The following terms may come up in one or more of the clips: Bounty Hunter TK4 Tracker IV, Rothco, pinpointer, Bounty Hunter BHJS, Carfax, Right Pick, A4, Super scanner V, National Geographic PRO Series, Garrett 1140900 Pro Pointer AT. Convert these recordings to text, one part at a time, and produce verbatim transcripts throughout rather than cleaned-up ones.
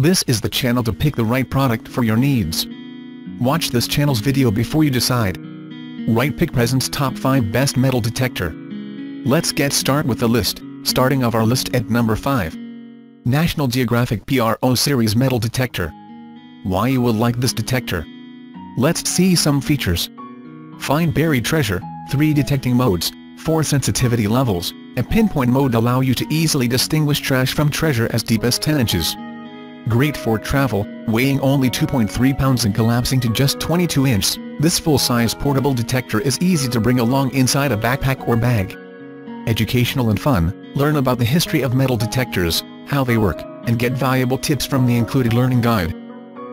This is the channel to pick the right product for your needs. Watch this channel's video before you decide. Right Pick presents top five best metal detector. Let's get started with the list, starting off our list at number five. National Geographic P R O Series Metal Detector. Why you will like this detector? Let's see some features. Find buried treasure, three detecting modes, four sensitivity levels, and pinpoint mode allow you to easily distinguish trash from treasure as deep as ten inches. Great for travel, weighing only two point three pounds and collapsing to just twenty-two inches, this full-size portable detector is easy to bring along inside a backpack or bag. Educational and fun, learn about the history of metal detectors, how they work, and get valuable tips from the included learning guide.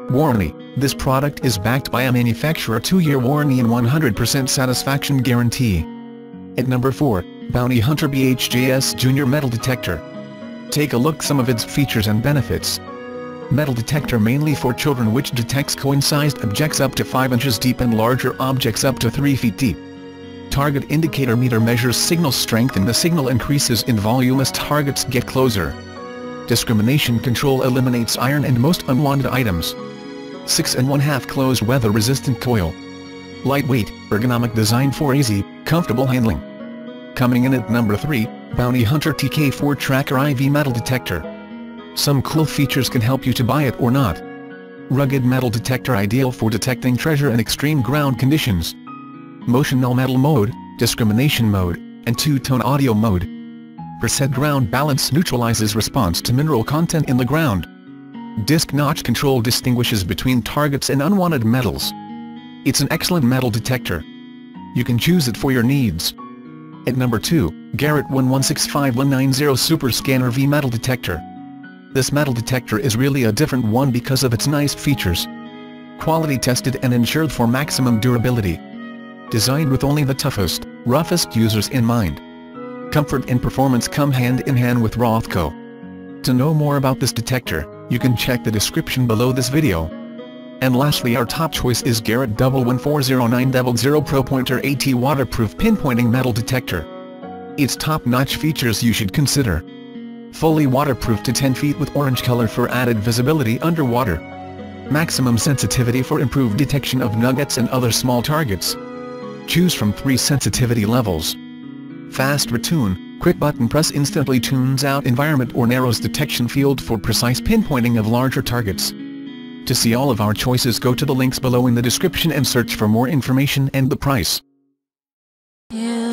Warranty, this product is backed by a manufacturer two year warranty and one hundred percent satisfaction guarantee. At number four, Bounty Hunter B H J S Junior Metal Detector. Take a look some of its features and benefits. Metal detector mainly for children, which detects coin-sized objects up to five inches deep and larger objects up to three feet deep. Target indicator meter measures signal strength and the signal increases in volume as targets get closer. Discrimination control eliminates iron and most unwanted items. six and one half closed weather resistant coil. Lightweight, ergonomic design for easy, comfortable handling. Coming in at number three, Bounty Hunter T K four Tracker four Metal Detector. Some cool features can help you to buy it or not. Rugged metal detector ideal for detecting treasure in extreme ground conditions. Motion null metal mode, discrimination mode, and two-tone audio mode. Percent ground balance neutralizes response to mineral content in the ground. Disc notch control distinguishes between targets and unwanted metals. It's an excellent metal detector. You can choose it for your needs. At number two, Garrett one one six five one nine zero Super Scanner four Metal Detector. This metal detector is really a different one because of its nice features. Quality tested and insured for maximum durability. Designed with only the toughest, roughest users in mind. Comfort and performance come hand in hand with Rothco. To know more about this detector, you can check the description below this video. And lastly, our top choice is Garrett one one four zero nine zero zero Pro Pointer A T Waterproof Pinpointing Metal Detector. Its top-notch features you should consider. Fully waterproof to ten feet with orange color for added visibility underwater. Maximum sensitivity for improved detection of nuggets and other small targets. Choose from three sensitivity levels. Fast retune. Quick button press instantly tunes out environment or narrows detection field for precise pinpointing of larger targets. To see all of our choices, go to the links below in the description and search for more information and the price. Yeah.